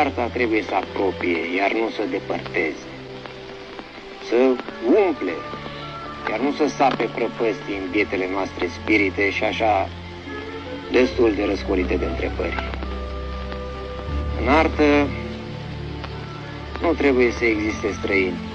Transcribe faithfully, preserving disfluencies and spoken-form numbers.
arta trebuie să apropie, iar nu să depărteze, să umple, iar nu să sape prăpăstii în bietele noastre spirite și așa destul de răscolite de întrebări. În artă nu trebuie să existe străini,